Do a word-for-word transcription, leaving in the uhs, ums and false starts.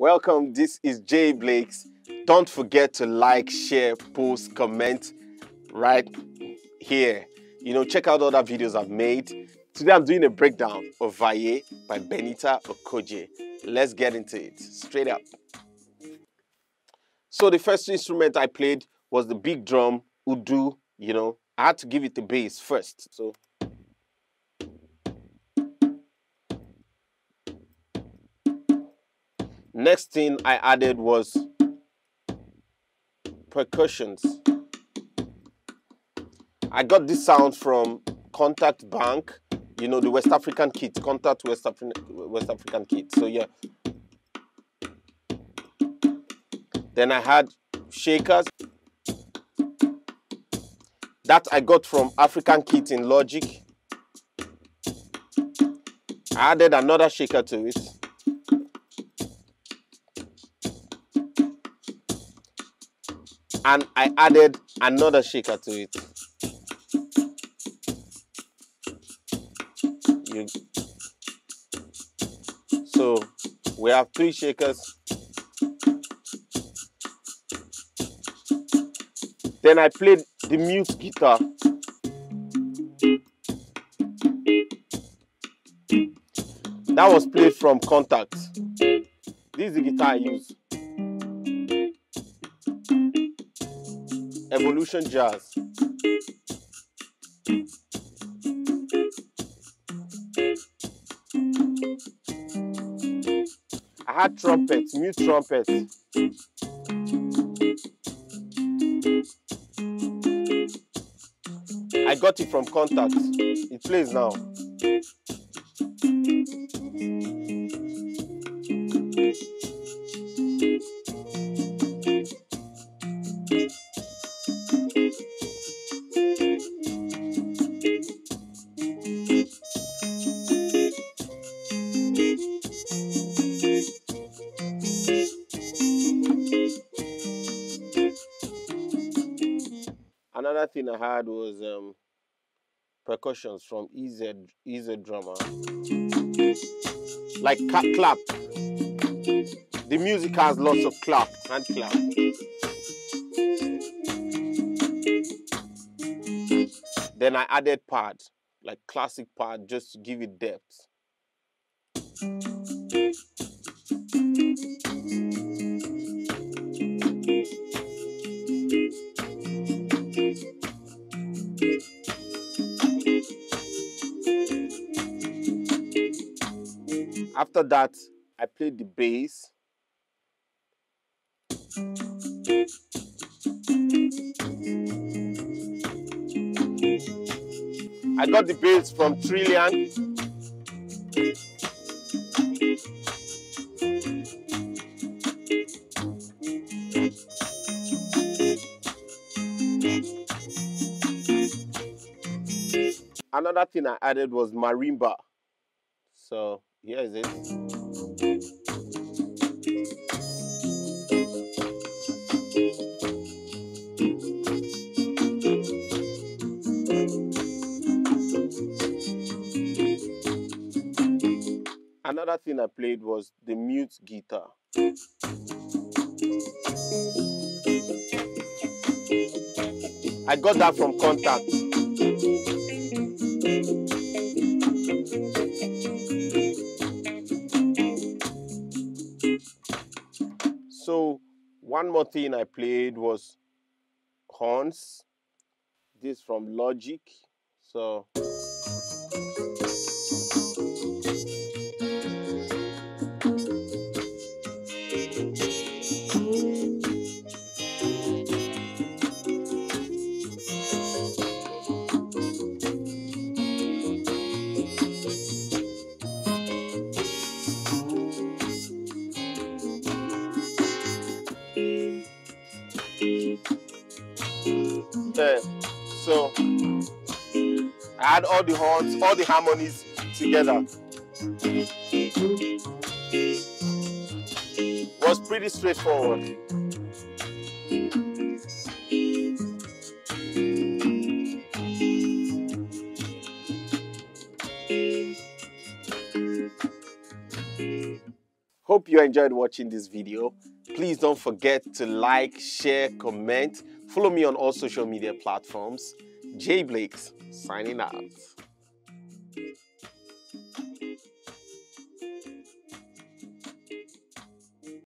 Welcome, this is Jayblakez. Don't forget to like, share, post, comment right here. You know, check out other videos I've made. Today I'm doing a breakdown of V A E by Benita Okojie. Let's get into it, straight up. So the first instrument I played was the big drum, Udu, you know. I had to give it the bass first, so. Next thing I added was percussions. I got this sound from Kontakt Bank, you know, the West African kit, Kontakt West, Afri West African kit, so yeah. Then I had shakers. That I got from African kit in Logic. I added another shaker to it. And I added another shaker to it. You... So we have three shakers. Then I played the mute guitar. That was played from Kontakt. This is the guitar I use. Evolution Jazz. I had trumpets, mute trumpets. I got it from Kontakt. It plays now. Another thing I had was um, percussions from E Z Drummer, like clap. The music has lots of clap, hand clap. Then I added pad, like classic pad, just to give it depth. After that, I played the bass. I got the bass from Trillian. Another thing I added was marimba. So here is it. Another thing I played was the mute guitar. I got that from Kontakt. So one more thing I played was horns. This from Logic. So So I had all the horns, all the harmonies together. Was pretty straightforward. hope you enjoyed watching this video. Please don't forget to like, share, comment, follow me on all social media platforms. Jayblakez signing out.